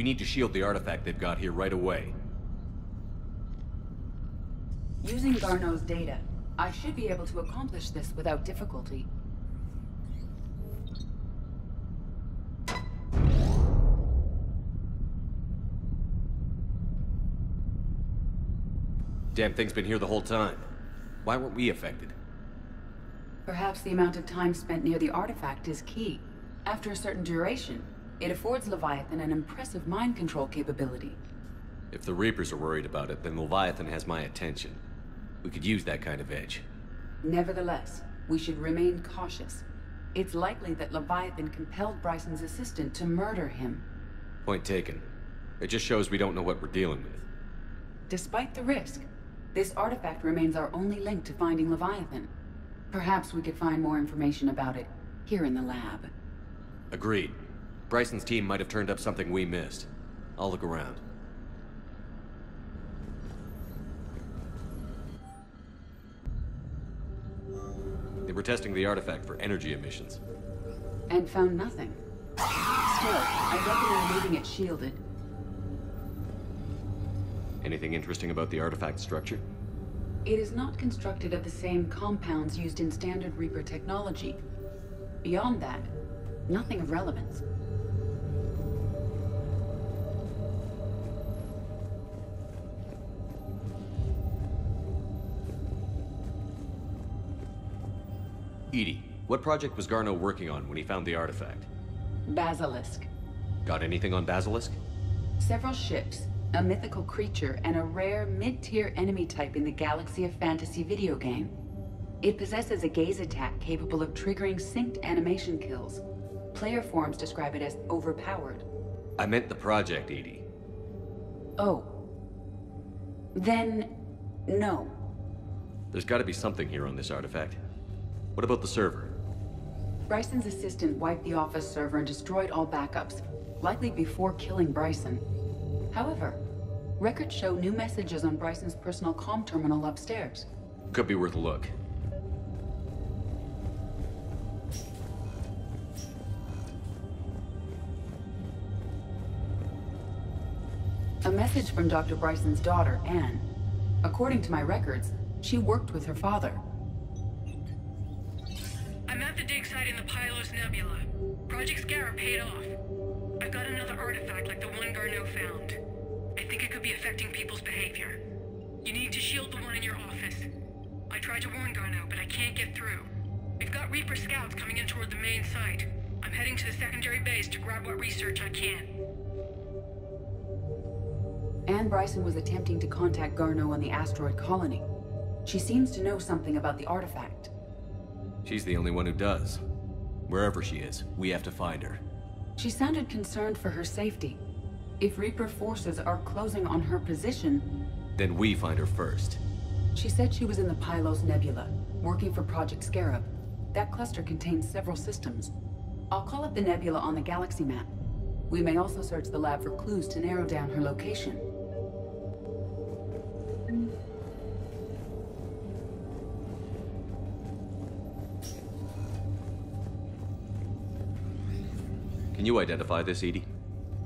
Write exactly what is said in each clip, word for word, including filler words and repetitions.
We need to shield the artifact they've got here right away. Using Garno's data, I should be able to accomplish this without difficulty. Damn thing's been here the whole time. Why weren't we affected? Perhaps the amount of time spent near the artifact is key. After a certain duration, it affords Leviathan an impressive mind control capability. If the Reapers are worried about it, then Leviathan has my attention. We could use that kind of edge. Nevertheless, we should remain cautious. It's likely that Leviathan compelled Bryson's assistant to murder him. Point taken. It just shows we don't know what we're dealing with. Despite the risk, this artifact remains our only link to finding Leviathan. Perhaps we could find more information about it here in the lab. Agreed. Bryson's team might have turned up something we missed. I'll look around. They were testing the artifact for energy emissions. And found nothing. Still, I recommend leaving it shielded. Anything interesting about the artifact structure? It is not constructed of the same compounds used in standard Reaper technology. Beyond that, nothing of relevance. E D I, what project was Garno working on when he found the artifact? Basilisk. Got anything on Basilisk? Several ships, a mythical creature, and a rare mid-tier enemy type in the Galaxy of Fantasy video game. It possesses a gaze attack capable of triggering synced animation kills. Player forums describe it as overpowered. I meant the project, E D I. Oh. Then, no. There's got to be something here on this artifact. What about the server? Bryson's assistant wiped the office server and destroyed all backups, likely before killing Bryson. However, records show new messages on Bryson's personal comm terminal upstairs. Could be worth a look. A message from Doctor Bryson's daughter, Ann. According to my records, she worked with her father. I'm at the dig site in the Pylos Nebula. Project Scarab paid off. I've got another artifact like the one Garneau found. I think it could be affecting people's behavior. You need to shield the one in your office. I tried to warn Garneau, but I can't get through. We've got Reaper scouts coming in toward the main site. I'm heading to the secondary base to grab what research I can. Ann Bryson was attempting to contact Garneau on the asteroid colony. She seems to know something about the artifact. She's the only one who does. Wherever she is, we have to find her. She sounded concerned for her safety. If Reaper forces are closing on her position... then we find her first. She said she was in the Pylos Nebula, working for Project Scarab. That cluster contains several systems. I'll call up the nebula on the galaxy map. We may also search the lab for clues to narrow down her location. Can you identify this, E D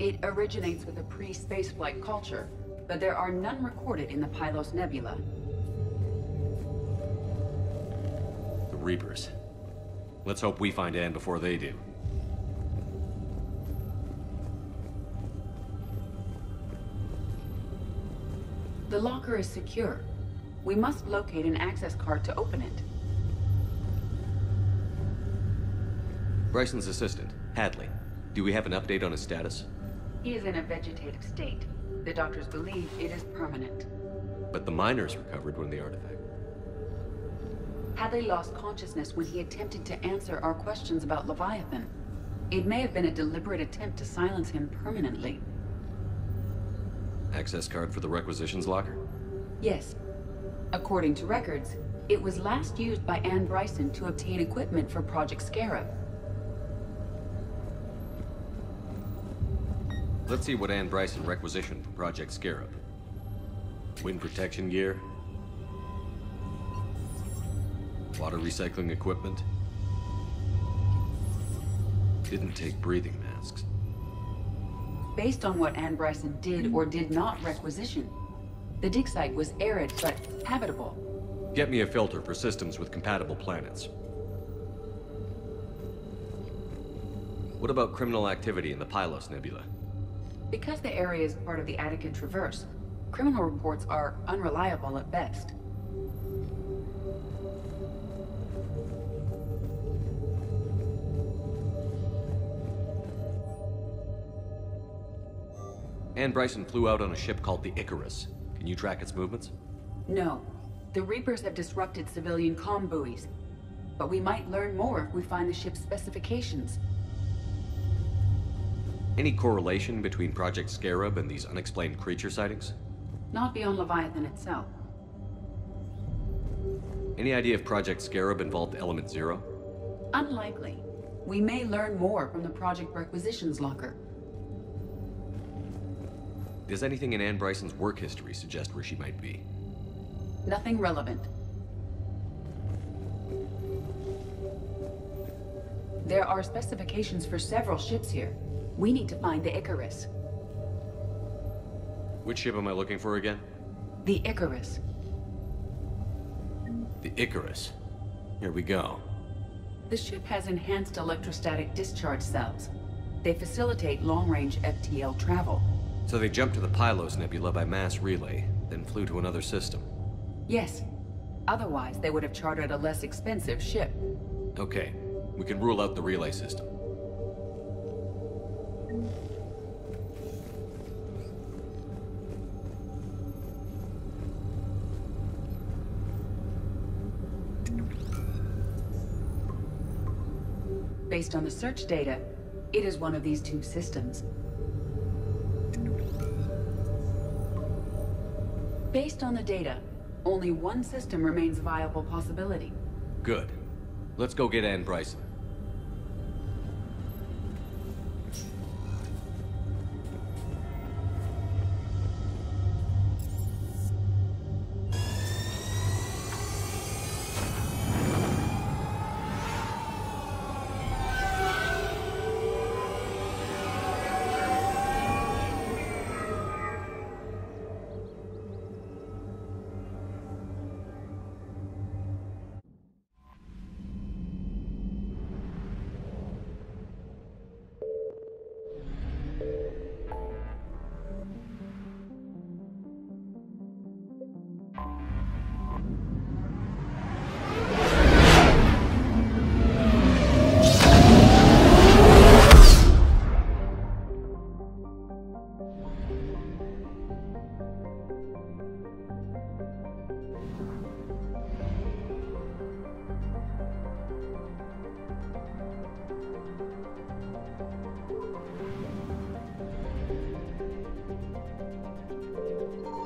I? It originates with a pre-spaceflight culture, but there are none recorded in the Pylos Nebula. The Reapers. Let's hope we find Ann before they do. The locker is secure. We must locate an access card to open it. Bryson's assistant, Hadley. Do we have an update on his status? He is in a vegetative state. The doctors believe it is permanent. But the miners recovered when the artifact. Hadley lost consciousness when he attempted to answer our questions about Leviathan. It may have been a deliberate attempt to silence him permanently. Access card for the requisitions locker? Yes. According to records, it was last used by Ann Bryson to obtain equipment for Project Scarab. Let's see what Ann Bryson requisitioned for Project Scarab. Wind protection gear. Water recycling equipment. Didn't take breathing masks. based on what Ann Bryson did or did not requisition. The dig site was arid, but habitable. Get me a filter for systems with compatible planets. What about criminal activity in the Pylos Nebula? Because the area is part of the Attican Traverse, criminal reports are unreliable at best. Ann Bryson flew out on a ship called the Icarus. Can you track its movements? No. The Reapers have disrupted civilian comm buoys. But we might learn more if we find the ship's specifications. Any correlation between Project Scarab and these unexplained creature sightings? Not beyond Leviathan itself. Any idea if Project Scarab involved Element Zero? Unlikely. We may learn more from the Project Requisitions Locker. Does anything in Ann Bryson's work history suggest where she might be? Nothing relevant. There are specifications for several ships here. We need to find the Icarus. Which ship am I looking for again? The Icarus. The Icarus. Here we go. The ship has enhanced electrostatic discharge cells. They facilitate long-range F T L travel. So they jumped to the Pylos Nebula by mass relay, then flew to another system. Yes. Otherwise, they would have chartered a less expensive ship. Okay. We can rule out the relay system. Based on the search data, it is one of these two systems. Based on the data, only one system remains a viable possibility. Good. Let's go get Ann Bryson.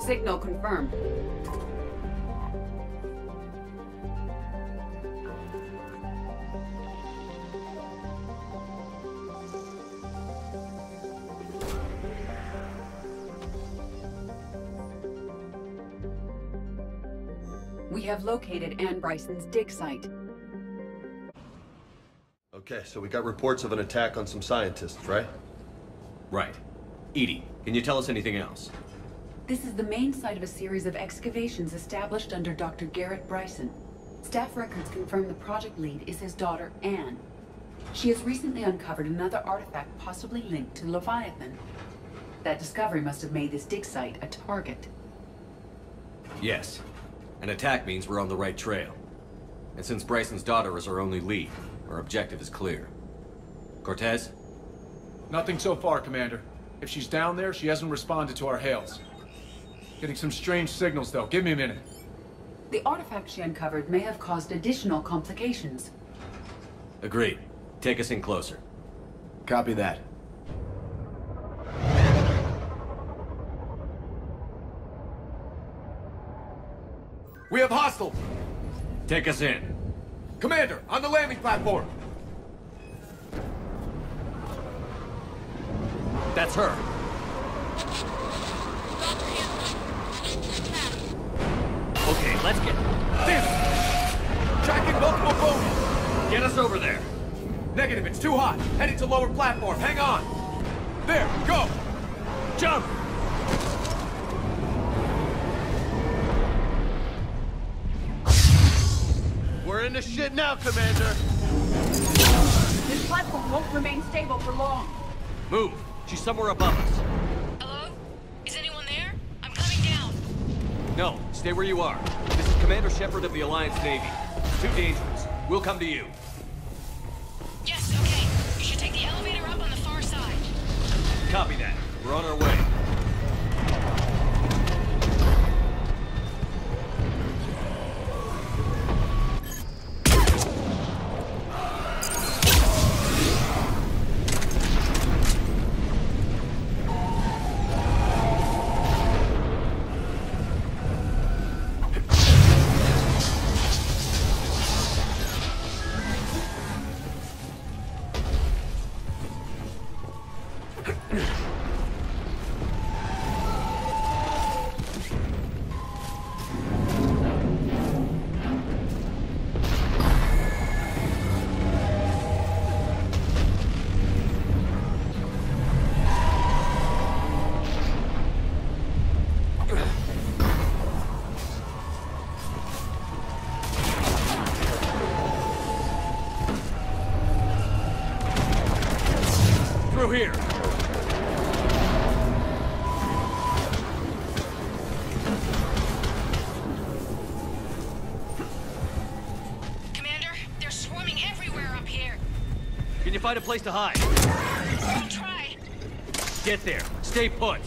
Signal confirmed. We have located Ann Bryson's dig site. Okay, so we got reports of an attack on some scientists, right? Right. E D I, can you tell us anything else? This is the main site of a series of excavations established under Doctor Garrett Bryson. Staff records confirm the project lead is his daughter, Ann. She has recently uncovered another artifact possibly linked to Leviathan. That discovery must have made this dig site a target. Yes. An attack means we're on the right trail. And since Bryson's daughter is our only lead, our objective is clear. Cortez? Nothing so far, Commander. If she's down there, she hasn't responded to our hails. Getting some strange signals, though. Give me a minute. The artifact she uncovered may have caused additional complications. Agreed. Take us in closer. Copy that. We have hostiles! Take us in. Commander, on the landing platform! That's her. Okay, let's get this! Tracking multiple phones! Get us over there! Negative, it's too hot! Heading to lower platform, hang on! There, go! Jump! We're in the shit now, Commander! This platform won't remain stable for long. Move! She's somewhere above us. Hello? Is anyone there? I'm coming down. No, stay where you are. This is Commander Shepard of the Alliance Navy. Too dangerous. We'll come to you. Yes, okay. You should take the elevator up on the far side. Copy that. We're on our way. Here. Commander, they're swarming everywhere up here. Can you find a place to hide? I'll try. Get there. Stay put.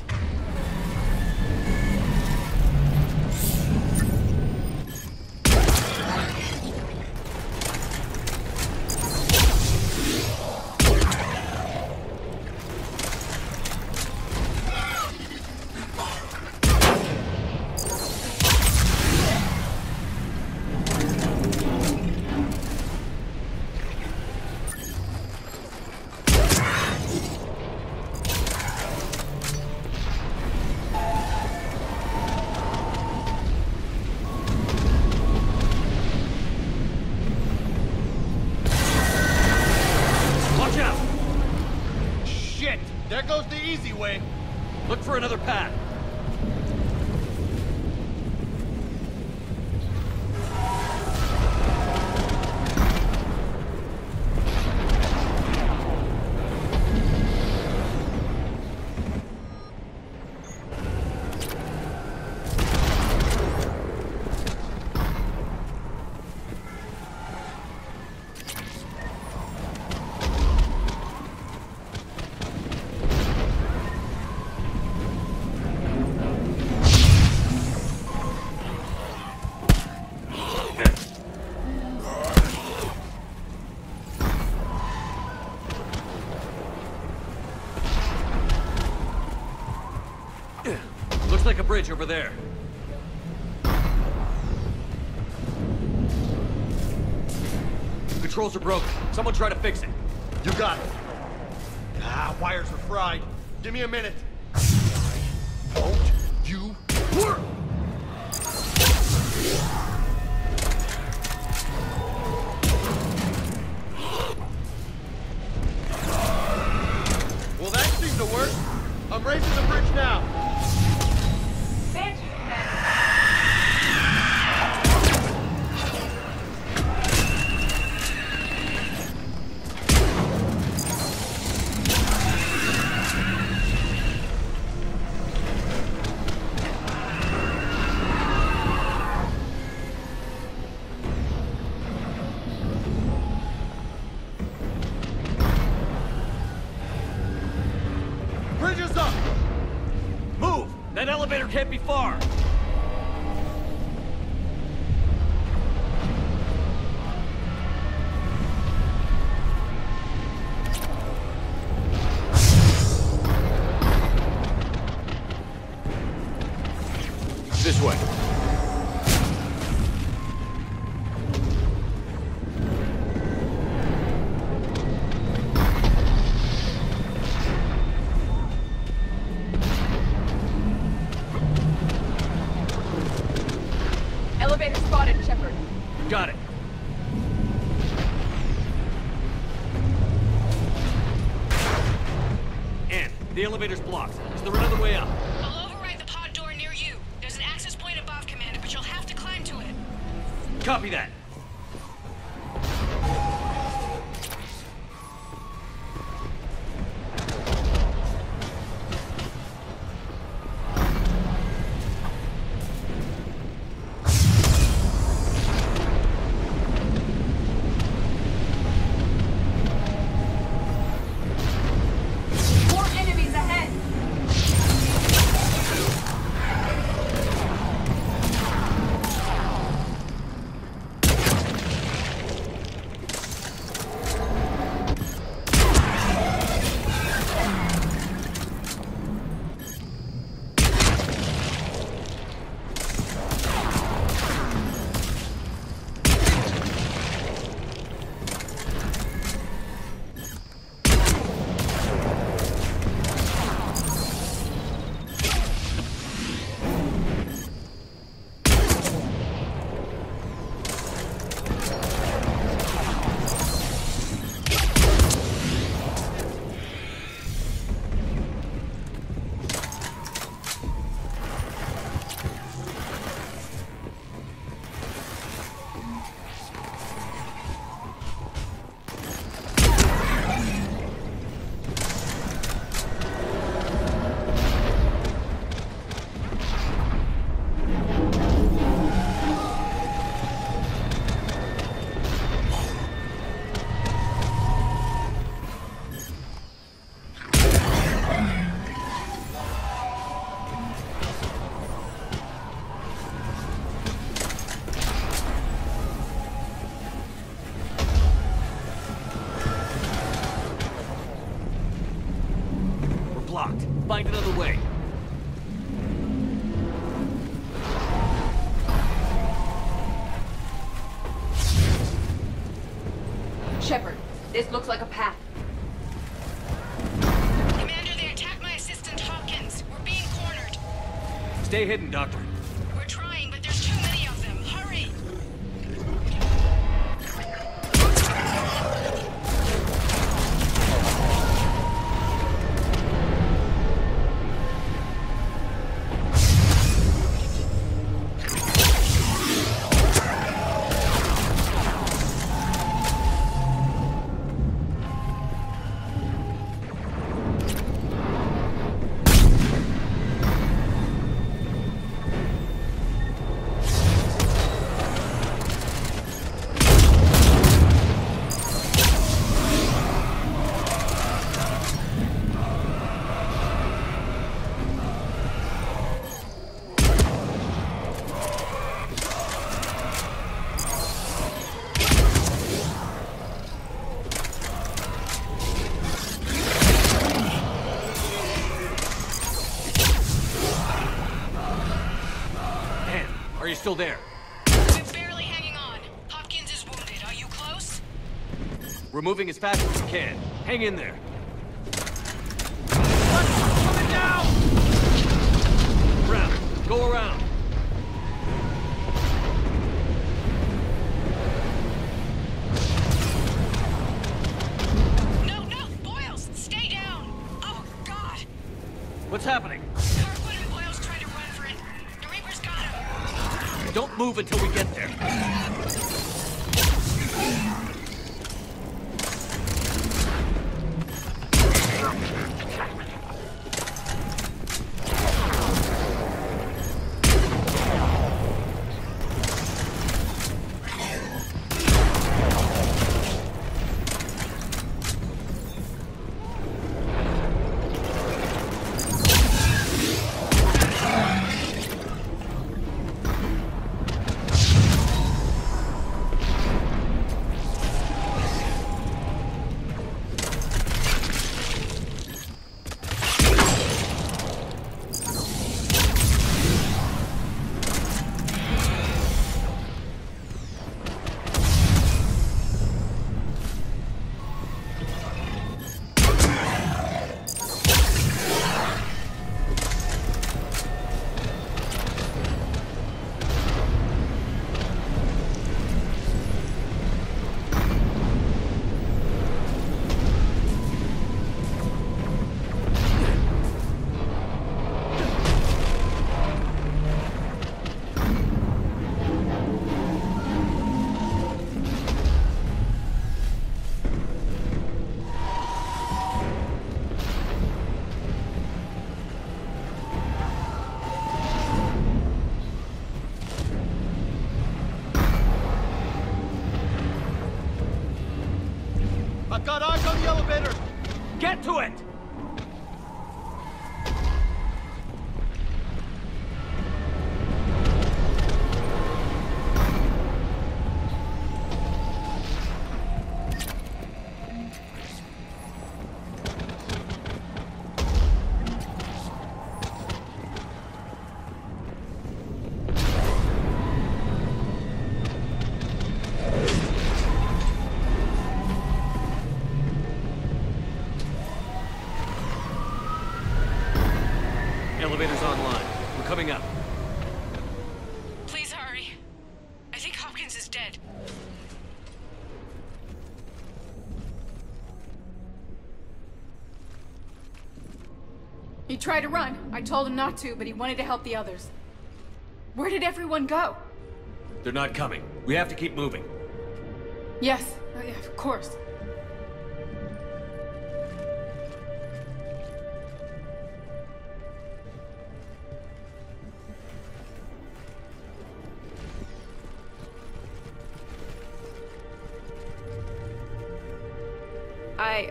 Looks like a bridge over there. Controls are broken. Someone try to fix it. You got it. Ah, wires are fried. Give me a minute. Won't you work? Well, that seemed to work. I'm raising the bridge now. Can't be far. This way. The elevator's blocked. They're out of the way up. I'll override the pod door near you. There's an access point above, Commander, but you'll have to climb to it. Copy that. Find another way. Shepard, this looks like a path. Commander, they attacked my assistant Hopkins. We're being cornered. Stay hidden, Doctor. We're trying, but there's too many of them. Hurry! Still there. We're barely hanging on. Hopkins is wounded. Are you close? We're moving as fast as we can. Hang in there. Coming down! Brown, go around. No, no, Boyles, stay down. Oh, God. What's happening? Don't move until we get there. I've got eyes on the elevator! Get to it! Elevator's online. We're coming up. Please hurry. I think Hopkins is dead. He tried to run. I told him not to, but he wanted to help the others. Where did everyone go? They're not coming. We have to keep moving. Yes, of course. I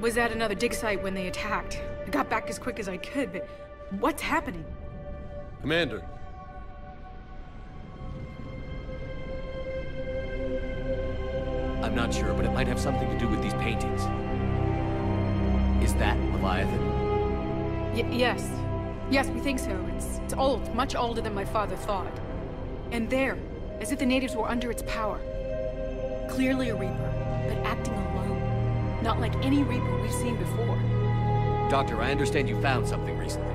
was at another dig site when they attacked. I got back as quick as I could, but what's happening? Commander. I'm not sure, but it might have something to do with these paintings. Is that Leviathan? Y- yes. Yes, we think so. It's, it's old, much older than my father thought. And there, as if the natives were under its power. Clearly a Reaper, but acting alone. Not like any Reaper we've seen before. Doctor, I understand you found something recently.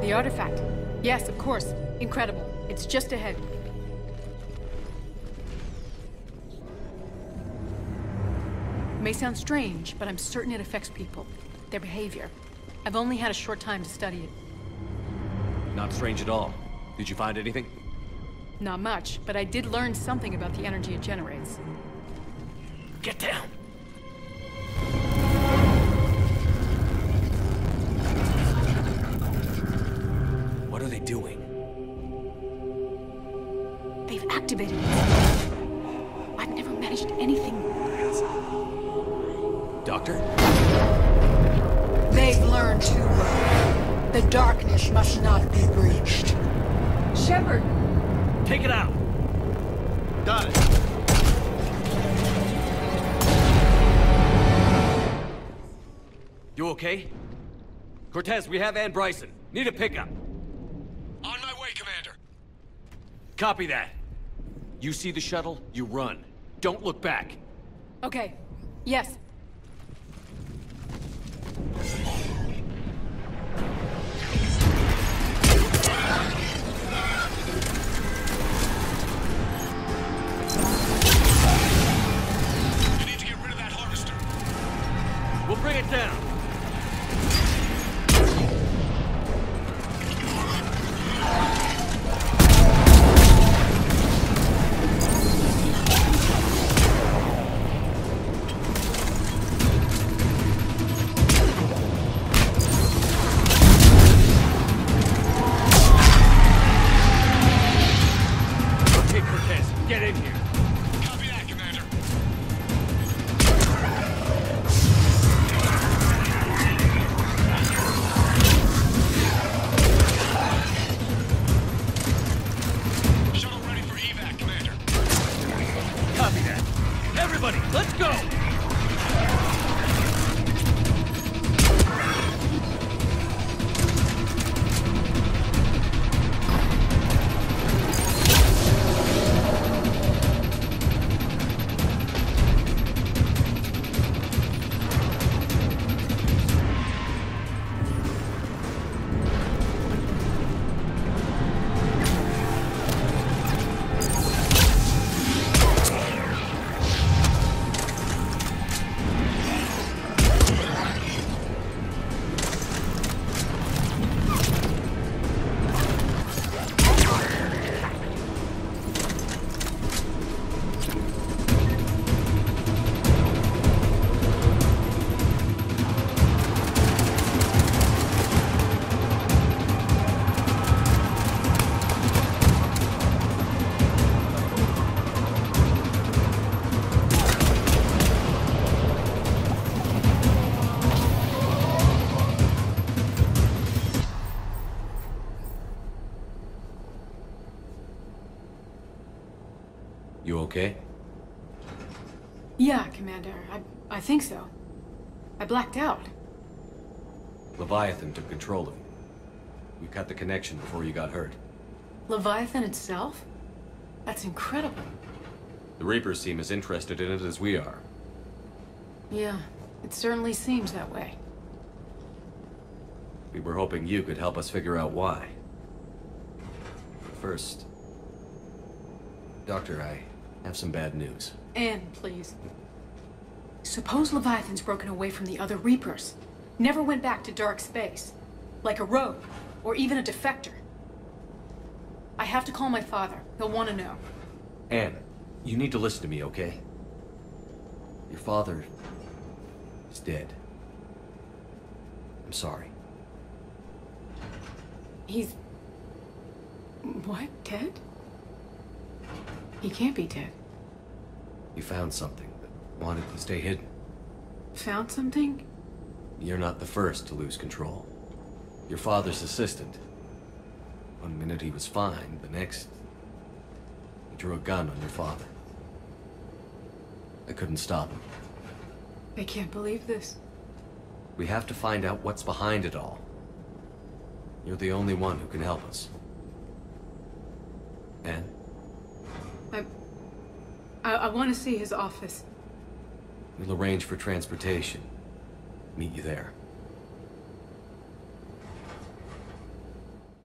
The artifact. Yes, of course. Incredible. It's just ahead. It may sound strange, but I'm certain it affects people. Their behavior. I've only had a short time to study it. Not strange at all. Did you find anything? Not much, but I did learn something about the energy it generates. Get down! What are they doing? They've activated it. I've never managed anything. Doctor? They've learned to run. The darkness must not be breached. Shepard! Take it out! Got it. You okay? Cortez, we have Ann Bryson. Need a pickup. On my way, Commander. Copy that. You see the shuttle, you run. Don't look back. Okay. Yes. You need to get rid of that harvester. We'll bring it down. You okay? Yeah, Commander. I, I think so. I blacked out. Leviathan took control of you. We cut the connection before you got hurt. Leviathan itself? That's incredible. The Reapers seem as interested in it as we are. Yeah, it certainly seems that way. We were hoping you could help us figure out why. But first... Doctor, I have some bad news. Ann, please. Suppose Leviathan's broken away from the other Reapers. Never went back to dark space. Like a rogue, or even a defector. I have to call my father. He'll want to know. Ann, you need to listen to me, okay? Your father... is dead. I'm sorry. He's... what? Dead? He can't be dead. You found something, but wanted to stay hidden. Found something? You're not the first to lose control. Your father's assistant. One minute he was fine, the next... he drew a gun on your father. I couldn't stop him. I can't believe this. We have to find out what's behind it all. You're the only one who can help us. Ann? I... I, I want to see his office. We'll arrange for transportation. Meet you there.